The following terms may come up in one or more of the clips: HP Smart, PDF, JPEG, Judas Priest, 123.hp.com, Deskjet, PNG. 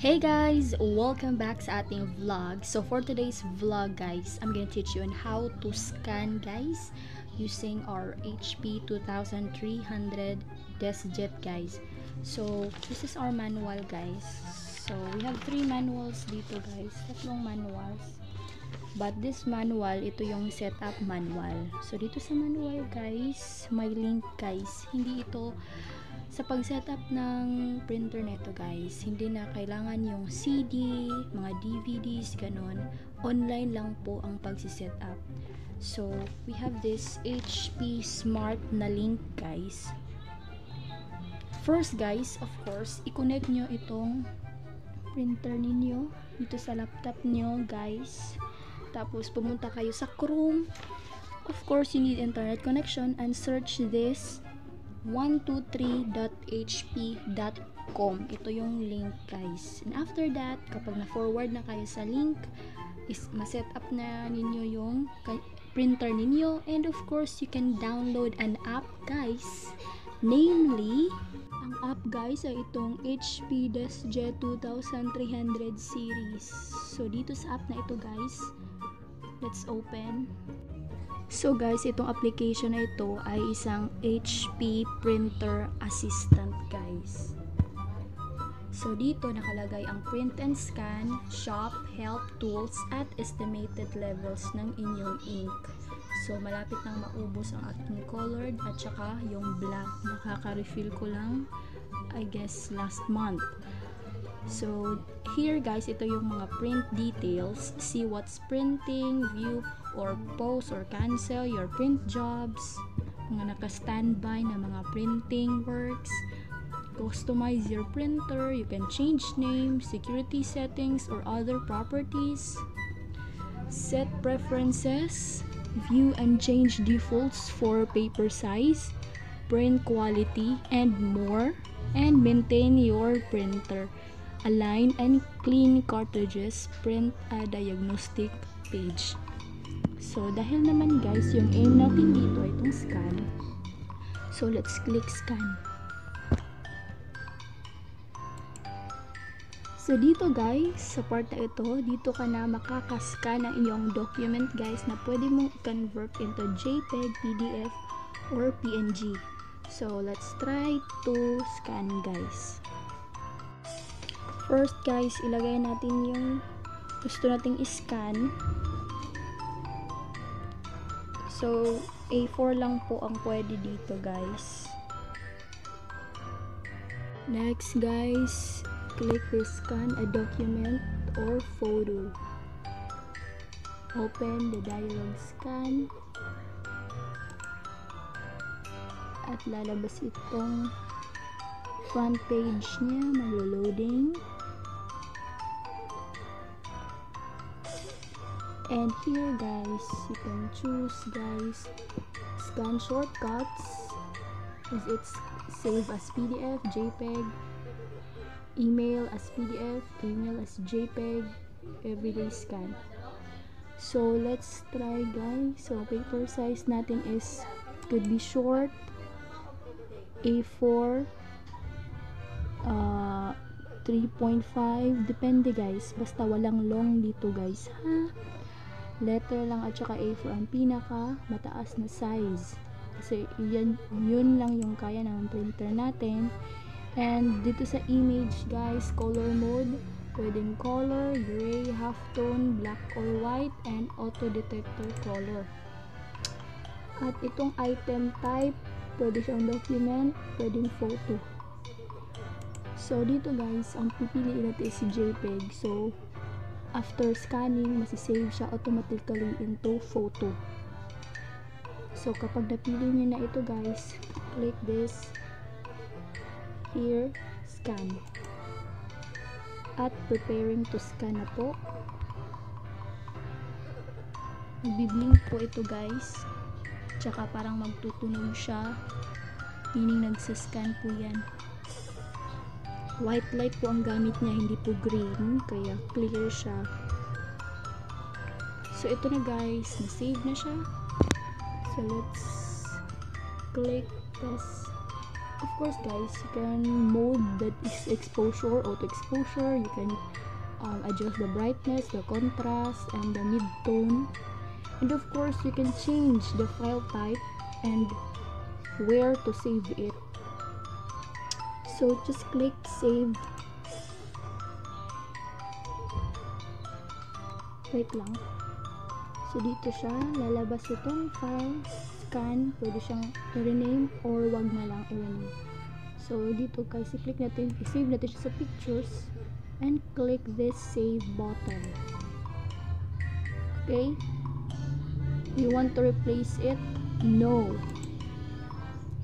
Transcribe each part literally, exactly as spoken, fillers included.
Hey guys! Welcome back sa ating vlog. So for today's vlog guys, I'm gonna teach you on how to scan guys using our H P twenty-three hundred Deskjet guys. So this is our manual guys. So we have three manuals dito guys. Tatlong manuals. But this manual, ito yung setup manual. So dito sa manual guys, may link guys. Hindi ito sa pag-setup ng printer neto guys, hindi na kailangan yung C D, mga D V Ds, ganon. Online lang po ang pag-setup. So, we have this H P Smart na link guys. First guys, of course, i-connect nyo itong printer ninyo dito sa laptop nyo guys. Tapos, pumunta kayo sa Chrome. Of course, you need internet connection and search this one two three dot H P dot com. Ito yung link guys. And after that, kapag na-forward na kayo sa link, is ma-set up na ninyo yung printer ninyo. And of course, you can download an app guys. Namely, ang app guys ay itong H P Deskjet twenty-three hundred series. So, dito sa app na ito guys, let's open. So guys, itong application na ito ay isang H P printer assistant guys. So dito nakalagay ang print and scan, shop, help, tools, at estimated levels ng inyong ink. So malapit nang maubos ang aking colored at saka yung black. Nakaka-refill ko lang, I guess last month. So here guys, ito yung mga print details. See what's printing, view or pause or cancel your print jobs, mga naka-standby na mga printing works, customize your printer, you can change name, security settings or other properties, set preferences, view and change defaults for paper size, print quality and more, and maintain your printer. Align and clean cartridges, print a diagnostic page. So, dahil naman guys, yung aim natin dito ay itong scan. So, let's click scan. So, dito guys, sa part na ito, dito ka na makakascan ng iyong document guys na pwede mong i-convert into JPEG, P D F, or P N G. So, let's try to scan guys. First guys, ilagay natin yung gusto nating i-scan. So, A four lang po ang pwede dito guys. Next guys, click to scan a document or photo. Open the dialog scan. At lalabas itong front page niya, maglo-loading. And here guys, you can choose guys, scan shortcuts, is it save as P D F, JPEG, email as P D F, email as JPEG, everyday scan. So let's try guys. So paper size natin is, could be short, A four, uh, three point five, depende guys, basta walang long dito guys ha. Letter lang at saka A four ang pinaka mataas na size kasi yun, yun lang yung kaya ng printer natin. And dito sa image guys, color mode, pwedeng color, gray, halftone, black or white, and auto detector color. At itong item type, pwede siyang document, pwedeng photo. So dito guys, ang pipiliin natin si JPEG. So after scanning, masisave siya automatically into photo. So, kapag napili nyo na ito guys, click this here, scan. At preparing to scan na po. Magbiblink po ito guys. Tsaka parang magtutunog siya. Meaning nagsascan po yan. White light po ang gamit niya, hindi po green, kaya clear siya. So ito na guys, na-save na siya. So let's click this Of course guys, you can mode that is exposure, auto exposure. You can um, adjust the brightness, the contrast, and the mid-tone. And of course you can change the file type and where to save it. So just click save. Wait lang. So dito siya, lalabas itong file, scan, pwede siyang i-rename or wag na lang i-rename. So dito guys, i-click natin, i-save natin siya sa pictures and click this save button. Okay? You want to replace it? No.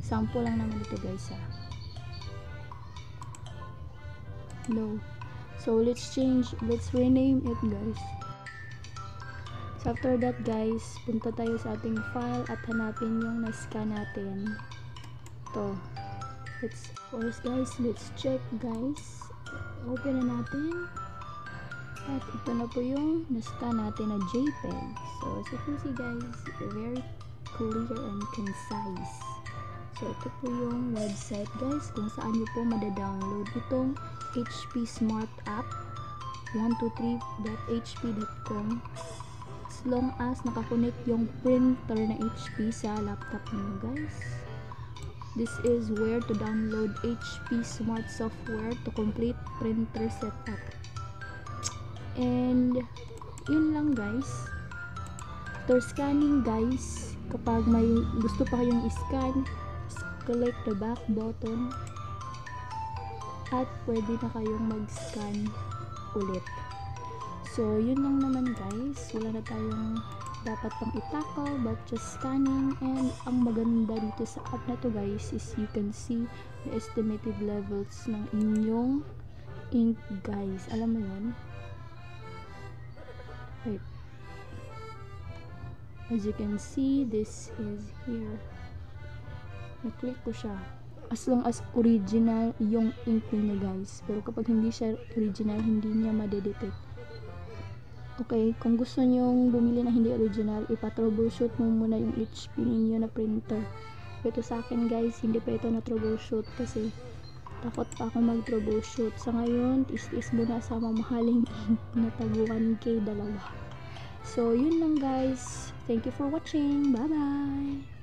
Sample lang naman ito guys ha. No. So let's change, let's rename it guys. After that guys, punta tayo sa ating file at hanapin yung na-scan natin. Ito. Let's, of course guys, let's check guys. Open na natin. At ito na po yung na-scan natin na JPEG. So as you can see guys, very clear and concise. So ito po yung website guys, kung saan nyo po madadownload itong H P Smart app, one two three dot H P dot com. As long as nakakonect yung printer na H P sa laptop niyo guys. This is where to download H P Smart software to complete printer setup. And yun lang guys. After scanning guys, kapag may gusto pa kayong i-scan, click the back button at pwede na kayong mag-scan ulit. So, yun lang naman guys, wala na tayong dapat pang itakal but just scanning. And ang maganda dito sa app na to guys is you can see the estimated levels ng inyong ink guys. Alam mo yun? Wait. As you can see, this is here. Na-click ko siya. As long as original yung ink niya guys. Pero kapag hindi siya original, hindi niya madedetect. Okay, kung gusto nyong bumili na hindi original, ipa-troubleshoot mo muna yung H P ninyo na printer. Ito sa akin guys, hindi pa ito na-troubleshoot kasi takot pa ako mag-troubleshoot. Sa ngayon, tis-tis muna sa mamahaling ink na tag one K dalawa. So, yun lang guys. Thank you for watching. Bye-bye!